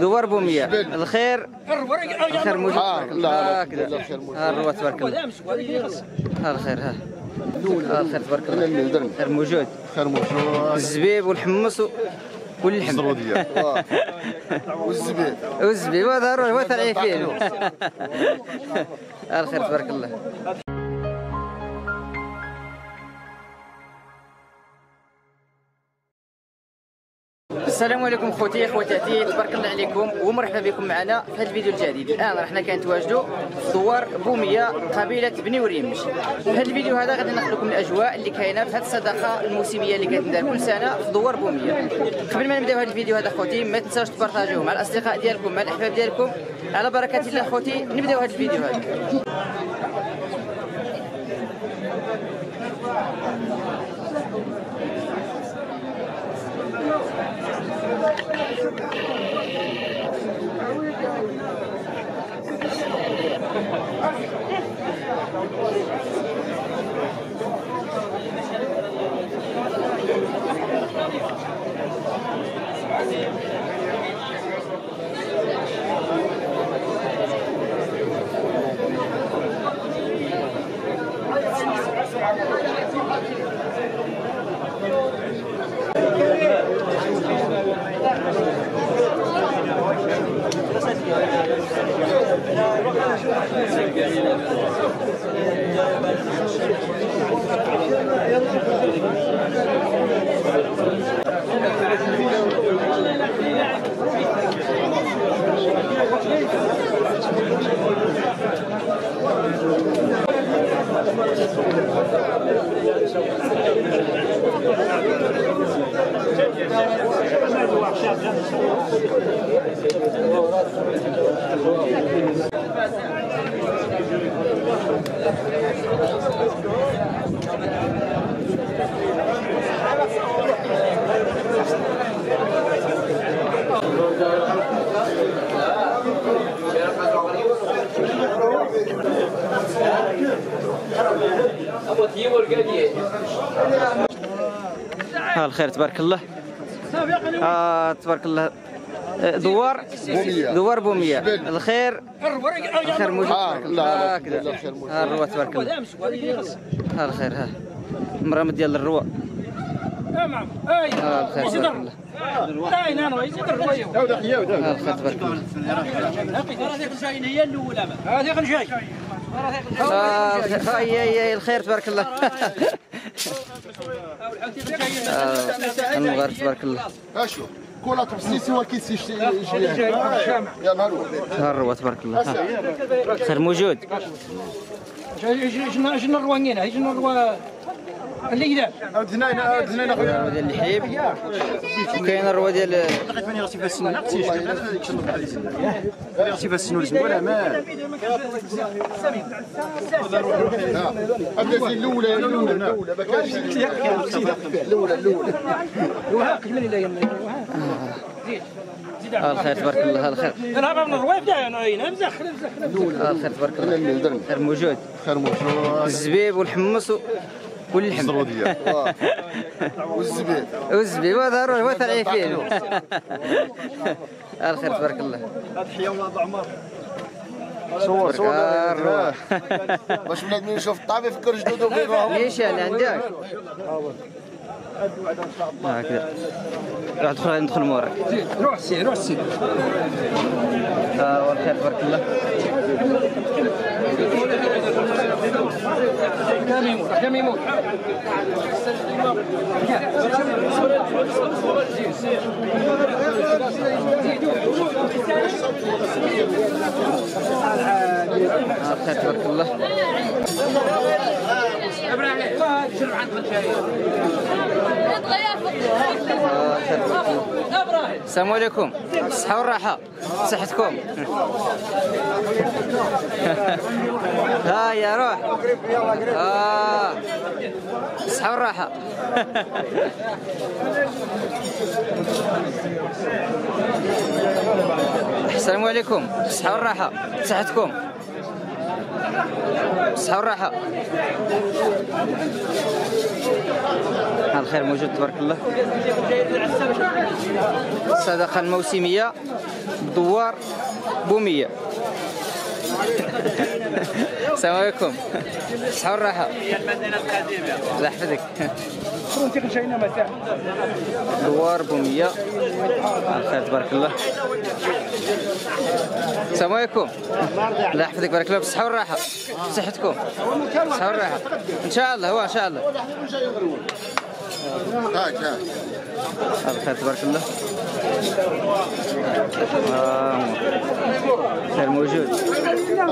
دوار بومية. الخير موجود. لا الروا تبارك الله. الخير ها الخير تبارك الله. الخير موجود. الزبيب والحمص كل الحمد والزبيب والزبيب هذا هو تاعي فيه. الخير تبارك الله. السلام عليكم خوتي خواتاتي، تبارك الله عليكم ومرحبا بكم معنا في هذا الفيديو الجديد. الان حنا كنتواجدوا في دوار بومية قبيله بني وريمش. في هذا الفيديو هذا غادي ناخذ لكم الاجواء اللي كاينه في هذه الصدقه الموسميه اللي كتندار كل سنه في دوار بومية. قبل ما نبداو هذا الفيديو هذا خوتي، ما تنساوش تبارطاجيوه مع الاصدقاء ديالكم مع الاحباب ديالكم. على بركه الله خوتي نبداو هذا الفيديو هذا. الخير تبارك الله. تبارك الله. دوار بومية. الخير موجود. الروا تبارك الله. الخير ها مرامد ديال الروا. تمام. الخير تبارك الله. الخير تبارك الله. الخير تبارك الله. المغرب تبارك الله. اشوف كولا تبسيسي وكيسي يا نهار الروا تبارك الله. الخير موجود. جينا الروانيين جينا الروا اللي يدار هاد هنا اخويا ديال الحليب وكاين الروا ديال لقيت فين غتيبان السنون غتيبان السنون زوينه ما هذا الاولى ما كانش الاولى وهاك جمال الله يما زيد الخير تبارك الله. الخير انا غير من الروايف تاعي انا هنا مزخرف. الخير تبارك الله. الخير موجود. الزبيب والحمص كل الحمد والزبيب هذا هو تاعي فيه. الخير تبارك الله. هذا حيا ولا عمر صور باش بلاد ملي نشوف الطبيب يفكر جدودو بينهم نيشان عندك هكذا. روح دخل ندخل موراك. روح سي روح سي. والخير تبارك الله. حدا ما يموت. الخير تبارك الله. ابراهيم شرب عندك الشاي. السلام عليكم. الصحة والراحة. صحتكم. ها يا روح. الصحة والراحة. السلام عليكم. الصحة والراحة. صحتكم. بالصحة والراحة. الخير موجود تبارك الله. الصدقة الموسمية دوار بومية. السلام عليكم. بالصحة والراحة. الله يحفظك. دوار بومية. الخير تبارك الله. السلام عليكم. الله يحفظك بارك الله. بالصحة والراحة. بصحتكم. بالصحة والراحة. إن شاء الله. هو إن شاء الله. الخير تبارك الله. الخير موجود. صحة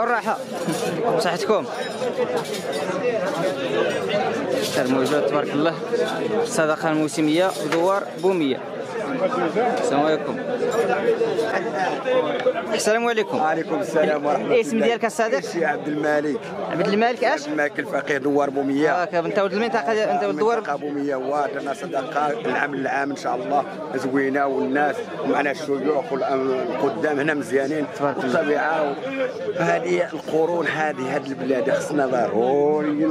والراحة. بصحتكم. الخير موجود تبارك الله. الصدقة الموسمية دوار بومية. السلام عليكم. السلام عليكم. وعليكم السلام ورحمة الله. الاسم ديالك الصديق؟ عبد الملك. عبد الملك اش؟ عبد الملك الفقيه دوار بومية. انت المنطقة انت دوار بومية وعطينا صدقة العام للعام ان شاء الله زوينة والناس ومعنا الشيوخ والقدام هنا مزيانين والطبيعة هذه القرون هذه البلاد خصنا ضروري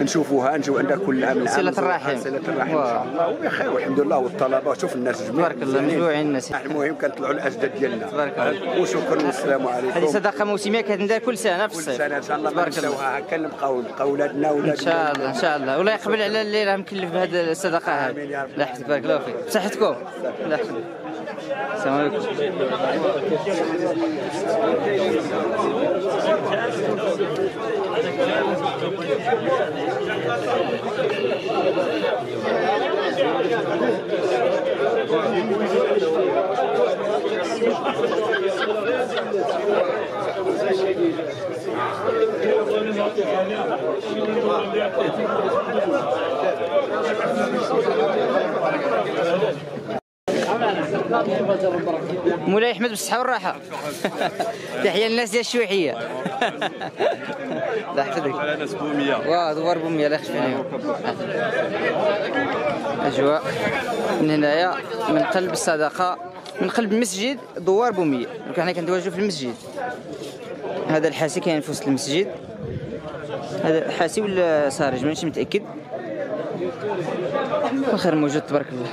نشوفوها نجيو عندها كل عام للعام. صلة الرحم. صلة الرحم ان شاء الله وبخير والحمد لله والطلبة شوف الناس جميع تبارك الله مجموعين الناس. المهم كنطلعوا الاجداد ديالنا تبارك الله وشكرا والسلام عليكم. هذه صدقة موسمية كتندار كل سنة في الصيف. كل سنة ان شاء الله تبارك الله هكا نبقاو ولادنا ان شاء الله. ان شاء الله والله يقبل على اللي راه مكلف بهذه الصدقة هذه. الله يحفظك بارك الله فيك. بصحتكم. الله يحفظك. السلام عليكم. مولاي احمد بالصحة والراحة. تحية للناس ديال الشويحية. الله يحفظك. ناس بومية. واه دوار بومية الله يخليك. أجواء من هنايا من قلب الصدقة من قلب المسجد دوار بومية. دونك حنا كنتواجدوا في المسجد. هذا الحاسي كاين في وسط المسجد. هذا الحاسي ولا سارج مانيش متأكد. الخير موجود تبارك الله.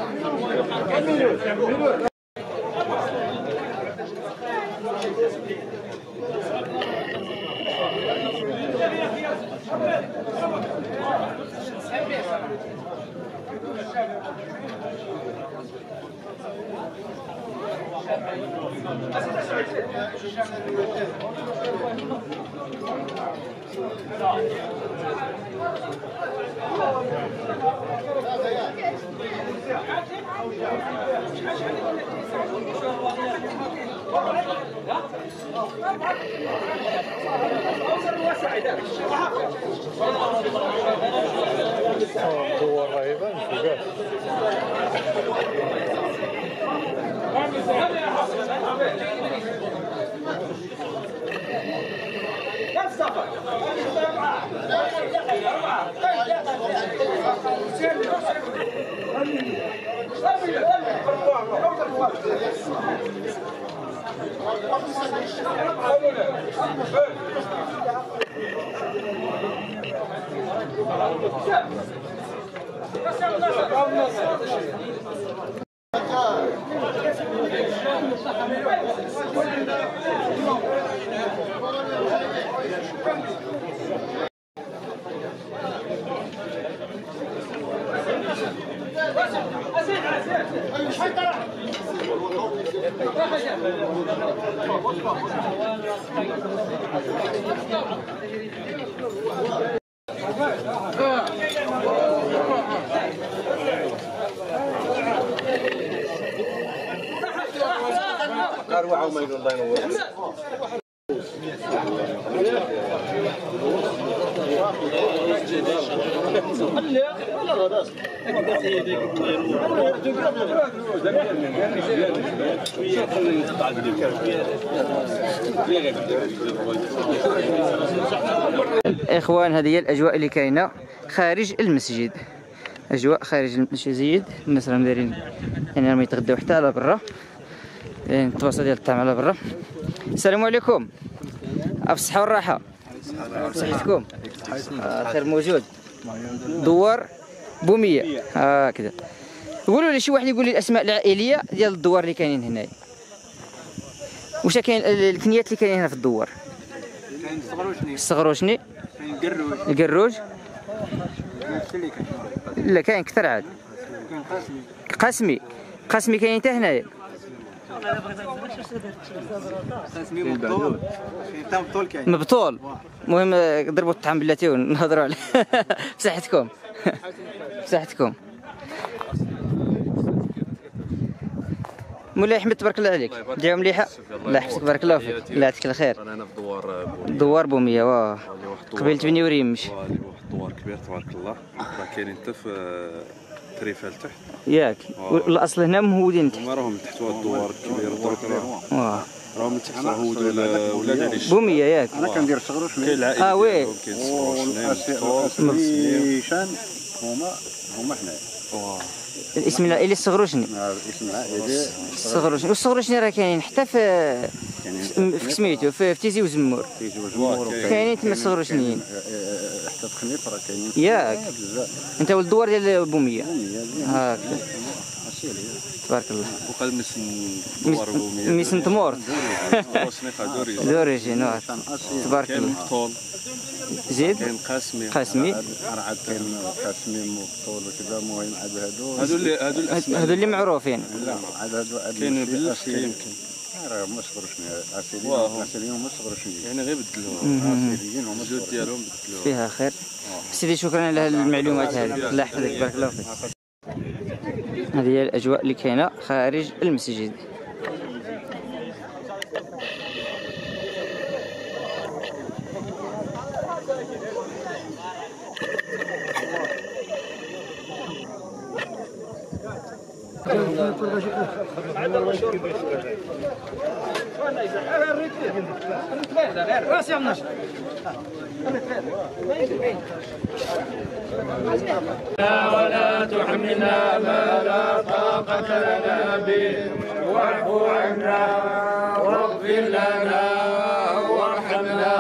صور رهيبة نشوفها. اخوان هذه هي الاجواء اللي كاينه خارج المسجد، اجواء خارج المسجد. الناس راهم دايرين يعني راهم يتغداو حتى على برا، دايرين الطواسه ديال الطعام على برا. السلام عليكم، بالصحه والراحه، صحتكم خير موجود. دوار بومية هكذا. قولوا لي شي واحد يقول لي الاسماء العائليه ديال الدوار اللي كاينين هنايا. واش كاين الكنيات اللي كاينين هنا في الدوار؟ كاين الصغروشني، كاين القروج، لا كاين كثر عاد. كاين قاسمي، كاين حتى هنايا. قاسمي مبطول، حتى مبطول كاين. المهم ضربوا الطعام بلاتي ونهضروا عليه. بصحتكم، بصحتكم. مولاي احمد تبارك الله عليك، الدعوه مليحه، الله يحفظك، بارك الله فيك، الله يعطيك الخير. انا هنا في دوار بومية، واه قبيله بني وريمش، واحد الدوار كبير تبارك الله. راه كاينين حتى في التريفه لتحت ياك، والاصل هنا مهودين تحت، هما راهم تحت هاد الدوار الكبير واه راهم تحت هودوا ولاد علي بومية ياك. انا كندير الصغروشني، كاين العائله وي والاسيشان هما حنايا. واه الاسم العائلي الصغروشني، الاسم العائلي الصغروشني. والصغروشني راه كاينين حتى في سميتو في تيزي وزمور، كاينين تما الصغروشنيين حتى في خنيف راه كاينين ياك. انت ولد الدوار ديال بومية هاكا تبارك الله. وقال ميسن تمور دوريجي نوار تبارك الله. زيد كاين قاسمي عاد كاين مبطول وكذا. المهم عاد هادو اللي معروفين. لا عاد كاين بالاسيل يمكن راه ما صغروشني اسيليين، هما صغروشني يعني غير بدلوهم اسيليين، هما الجود ديالهم بدلوهم. فيها خير سيدي، شكرا على المعلومات هذه، الله يحفظك بارك الله فيك. هذه هي الاجواء اللي كاينه خارج المسجد. ولا تحملنا ما لا طاقة لنا به، واعف عنا واغفر لنا وارحمنا،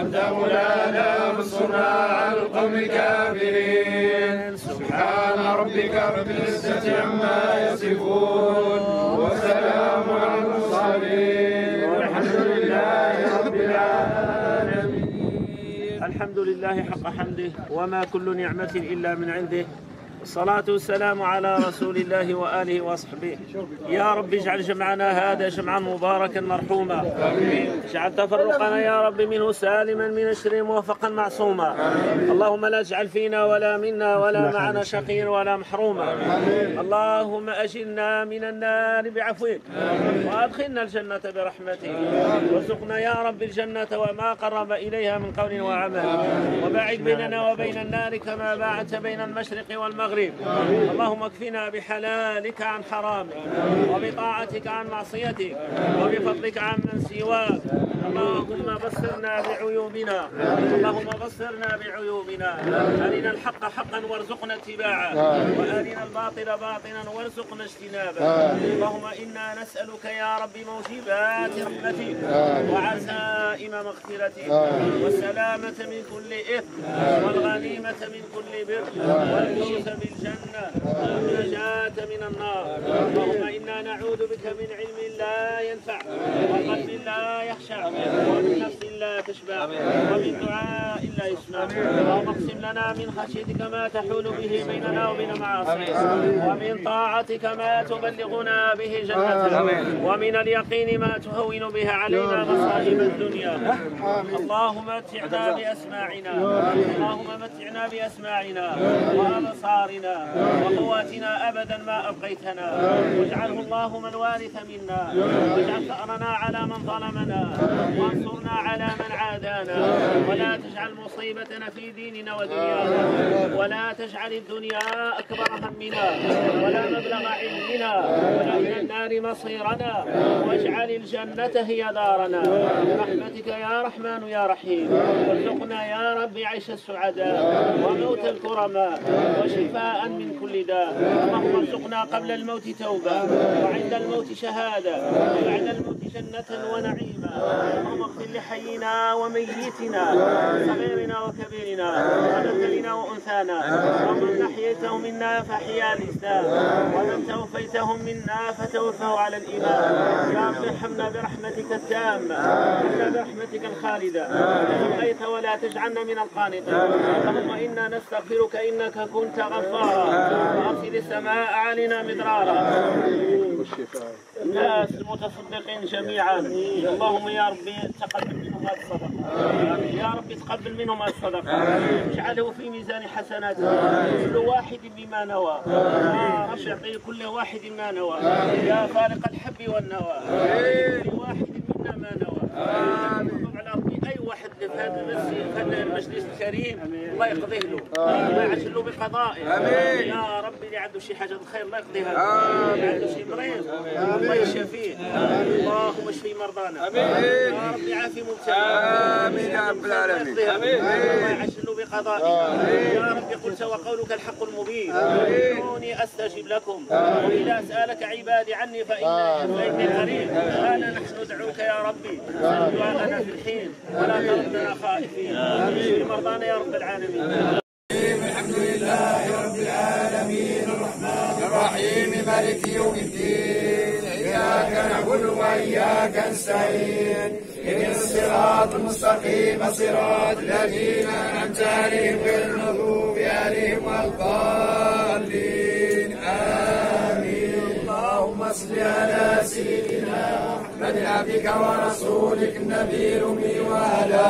أنت مولانا فانصرنا على القوم الكافرين. سبحان ربك رب العزة عما يصفون، وسلام على المرسلين، والحمد لله رب العالمين. الحمد لله حق حمده، وما كل نعمة إلا من عنده، الصلاة والسلام على رسول الله وآله وصحبه. يا رب اجعل جمعنا هذا جمعا مباركا مرحوما، اجعل تفرقنا يا رب منه سالما من الشر موفقا معصوما. اللهم لا اجعل فينا ولا منا ولا معنا شقيا ولا محروما. اللهم اجلنا من النار بعفوك، وادخلنا الجنة برحمتك، وارزقنا يا رب الجنة وما قرب إليها من قول وعمل، وباعد بيننا وبين النار كما باعدت بين المشرق والمغرب. اللهم اكفنا بحلالك عن حرامك، وبطاعتك عن معصيتك، وبفضلك عن من سواك. اللهم بصرنا بعيوبنا، أرنا الحق حقا وارزقنا اتباعه، وأرنا الباطل باطلا وارزقنا اجتنابه. اللهم إنا نسألك يا رب موجبات رحمتك، وعزائم مغفرتك، والسلامة من كل إثم، والغنيمة من كل بر، والفوز بالجنة، والنجاة من النار. اللهم إنا نعوذ بك من علم لا ينفع، وقلب لا يخشع، ومن نفس لا تشبع، ومن دعاء لا يسمع. اللهم اقسم لنا من خشيتك ما تحول به بيننا وبين معاصيك، ومن طاعتك ما تبلغنا به جنتك، ومن اليقين ما تهون به علينا مصائب الدنيا. اللهم متعنا بأسماعنا، وأبصارنا وقواتنا أبدا ما أبقيتنا، واجعله اللهم الوارث منا، واجعل ثأرنا على من ظلمنا، وانصرنا على من عادانا، ولا تجعل مصيبتنا في ديننا ودنيانا، ولا تجعل الدنيا أكبر همنا ولا مبلغ علمنا، ولا إلى النار مصيرنا، واجعل الجنة هي دارنا برحمتك يا رحمن يا رحيم. وارزقنا يا رب عيش السعداء وموت الكرماء وشفاء من كل داء. اللهم ارزقنا قبل الموت توبة، وعند الموت شهادة، وبعد الموت جنة ونعيما. اللهم اغفر لحينا وميتنا، صغيرنا وكبيرنا، وذكرنا وأنثانا. ومن أحييته منا فأحيا الإسلام، ومن توفيته منا فتوفه على الإيمان. يا رب ارحمنا برحمتك التامة، ارحمنا برحمتك الخالدة. أغفر ولا تجعلنا من القانطين. اللهم إنا نستغفرك إنك كنت غفارا، وأرسل السماء علينا مدرارا. الناس المتصدقين جميعا، اللهم يا ربي تقبل منهم هذه الصدقه، يا ربي تقبل منهم هذه الصدقه، اجعله في ميزان حسناته، كل واحد بما نوى، يا رب اعطي كل واحد ما نوى، يا خالق الحب والنوى، كل واحد منا ما نوى، واحد في هذا المجلس الكريم الله يقضيه له، الله يعجل له بقضائه، يا ربي اللي عنده شي حاجه خير الله يقضيها له، اللي عنده شي مريض الله يشفيه، اللهم اشفي مرضانا، يا ربي عافي مبتلانا، امين يا رب العالمين، الله يعجل له بقضائه، يا ربي قلت وقولك الحق المبين، ادعوني استجب لكم، واذا سالك عبادي عني فاني قريب، انا نحن ندعوك يا ربي، دعاءنا في الحين ولا تردنا خائفين، اشف مرضانا يا رب العالمين. الحمد لله رب العالمين الرحمن الرحيم مالك يوم الدين، اياك نعبد واياك نستعين، اهدنا الصراط المستقيم صراط الذين انعمت عليهم غير المغضوب عليهم ولا الضالين، امين. اللهم صل على سيدنا من عبدك ورسولك النبي الأمي وعلى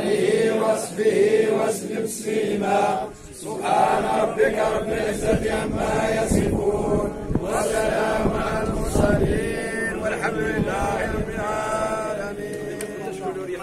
آله وصحبه وسلم تسليما. سبحان ربك رب العزة عما يصفون.